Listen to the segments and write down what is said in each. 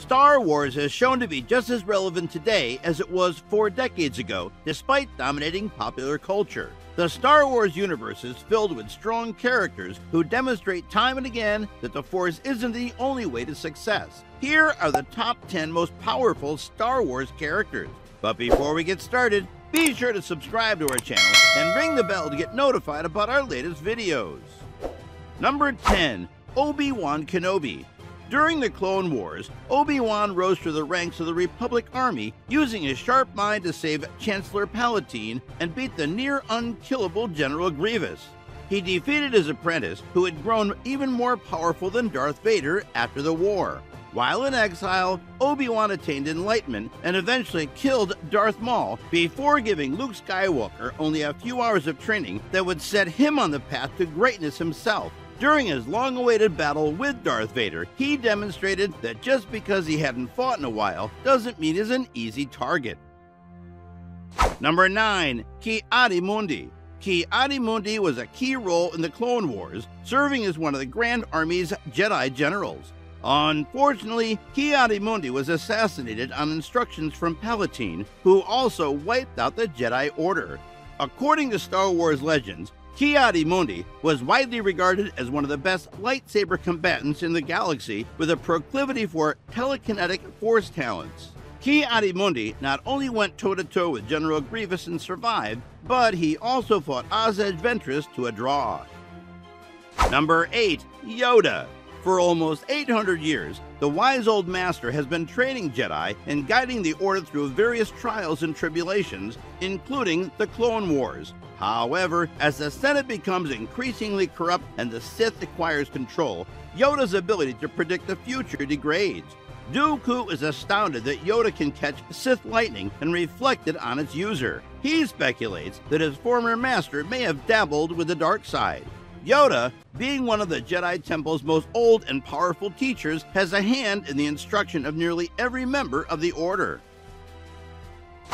Star Wars is shown to be just as relevant today as it was 4 decades ago, despite dominating popular culture. The Star Wars universe is filled with strong characters who demonstrate time and again that the Force isn't the only way to success. Here are the top 10 most powerful Star Wars characters. But before we get started, be sure to subscribe to our channel and ring the bell to get notified about our latest videos. Number 10. Obi-Wan Kenobi. During the Clone Wars, Obi-Wan rose to the ranks of the Republic Army using his sharp mind to save Chancellor Palpatine and beat the near-unkillable General Grievous. He defeated his apprentice, who had grown even more powerful than Darth Vader after the war. While in exile, Obi-Wan attained enlightenment and eventually killed Darth Maul before giving Luke Skywalker only a few hours of training that would set him on the path to greatness himself. During his long-awaited battle with Darth Vader, he demonstrated that just because he hadn't fought in a while doesn't mean he's an easy target. Number 9. Ki-Adi-Mundi. Ki-Adi-Mundi was a key role in the Clone Wars, serving as one of the Grand Army's Jedi generals. Unfortunately, Ki-Adi-Mundi was assassinated on instructions from Palpatine, who also wiped out the Jedi Order. According to Star Wars legends, Ki-Adi-Mundi was widely regarded as one of the best lightsaber combatants in the galaxy, with a proclivity for telekinetic force talents. Ki-Adi-Mundi not only went toe-to-toe with General Grievous and survived, but he also fought Asajj Ventress to a draw. Number 8. Yoda. For almost 800 years, the wise old master has been training Jedi and guiding the Order through various trials and tribulations, including the Clone Wars. However, as the Senate becomes increasingly corrupt and the Sith acquires control, Yoda's ability to predict the future degrades. Dooku is astounded that Yoda can catch Sith lightning and reflect it on its user. He speculates that his former master may have dabbled with the dark side. Yoda, being one of the Jedi Temple's most old and powerful teachers, has a hand in the instruction of nearly every member of the Order.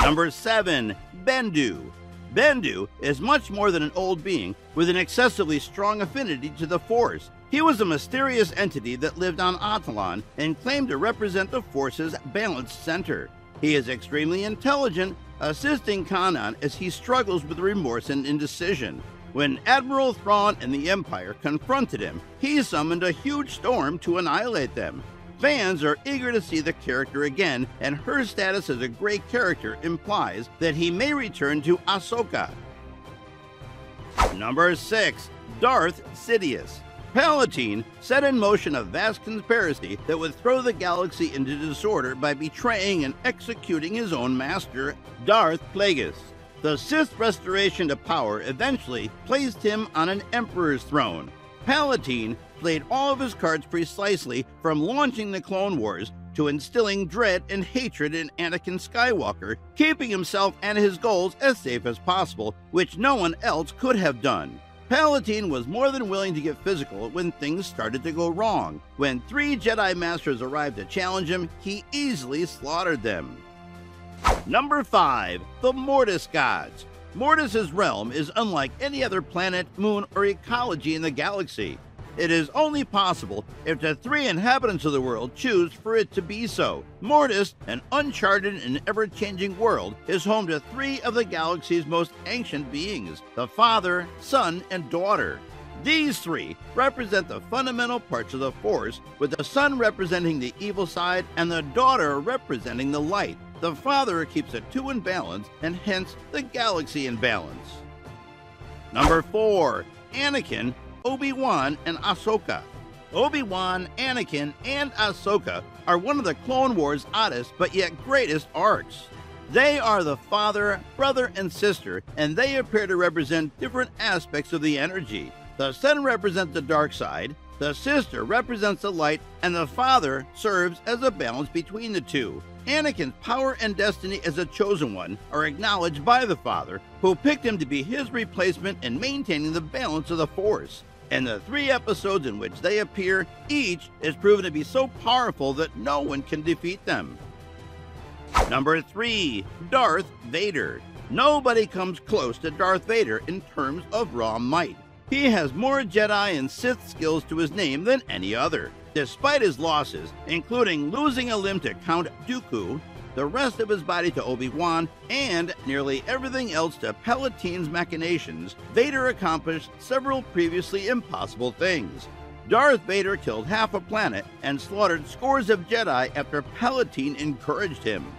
Number 7. Bendu. Bendu is much more than an old being with an excessively strong affinity to the Force. He was a mysterious entity that lived on Atollon and claimed to represent the Force's balanced center. He is extremely intelligent, assisting Kanan as he struggles with remorse and indecision. When Admiral Thrawn and the Empire confronted him, he summoned a huge storm to annihilate them. Fans are eager to see the character again, and her status as a great character implies that he may return to Ahsoka. Number 6. Darth Sidious. Palpatine set in motion a vast conspiracy that would throw the galaxy into disorder by betraying and executing his own master, Darth Plagueis. The Sith restoration to power eventually placed him on an emperor's throne. Palpatine played all of his cards precisely, from launching the Clone Wars to instilling dread and hatred in Anakin Skywalker, keeping himself and his goals as safe as possible, which no one else could have done. Palpatine was more than willing to get physical when things started to go wrong. When 3 Jedi Masters arrived to challenge him, he easily slaughtered them. Number 5. The Mortis Gods. Mortis' realm is unlike any other planet, moon, or ecology in the galaxy. It is only possible if the 3 inhabitants of the world choose for it to be so. Mortis, an uncharted and ever-changing world, is home to 3 of the galaxy's most ancient beings, the Father, Son, and Daughter. These 3 represent the fundamental parts of the Force, with the Son representing the evil side and the Daughter representing the light. The Father keeps the 2 in balance, and hence the galaxy in balance. Number 4. Anakin, Obi-Wan, and Ahsoka. Obi-Wan, Anakin, and Ahsoka are one of the Clone Wars' oddest but yet greatest arcs. They are the father, brother, and sister, and they appear to represent different aspects of the energy. The son represents the dark side, the sister represents the light, and the father serves as a balance between the 2. Anakin's power and destiny as a chosen one are acknowledged by the Father, who picked him to be his replacement in maintaining the balance of the Force. And the 3 episodes in which they appear, each is proven to be so powerful that no one can defeat them. Number 3. Darth Vader. Nobody comes close to Darth Vader in terms of raw might. He has more Jedi and Sith skills to his name than any other. Despite his losses, including losing a limb to Count Dooku, the rest of his body to Obi-Wan, and nearly everything else to Palpatine's machinations, Vader accomplished several previously impossible things. Darth Vader killed half a planet and slaughtered scores of Jedi after Palpatine encouraged him.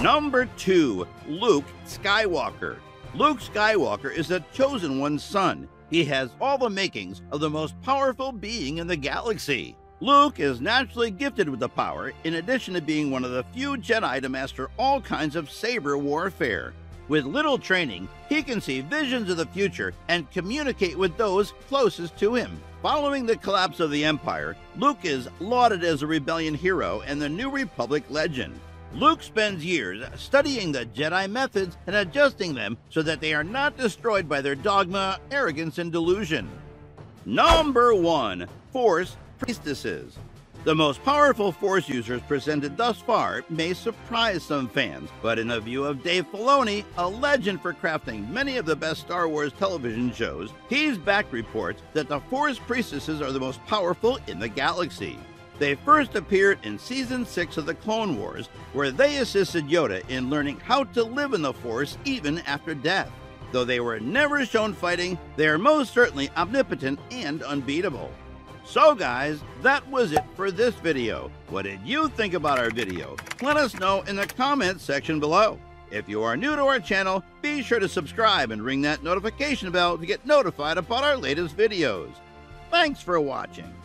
Number 2. Luke Skywalker. Luke Skywalker is the Chosen One's son. He has all the makings of the most powerful being in the galaxy. Luke is naturally gifted with the power, in addition to being one of the few Jedi to master all kinds of saber warfare. With little training, he can see visions of the future and communicate with those closest to him. Following the collapse of the Empire, Luke is lauded as a rebellion hero and the New Republic legend. Luke spends years studying the Jedi methods and adjusting them so that they are not destroyed by their dogma, arrogance, and delusion. Number 1. Force Priestesses. The most powerful Force users presented thus far may surprise some fans, but in the view of Dave Filoni, a legend for crafting many of the best Star Wars television shows, he's backed reports that the Force Priestesses are the most powerful in the galaxy. They first appeared in Season 6 of the Clone Wars, where they assisted Yoda in learning how to live in the Force even after death. Though they were never shown fighting, they are most certainly omnipotent and unbeatable. So guys, that was it for this video. What did you think about our video? Let us know in the comments section below. If you are new to our channel, be sure to subscribe and ring that notification bell to get notified about our latest videos. Thanks for watching.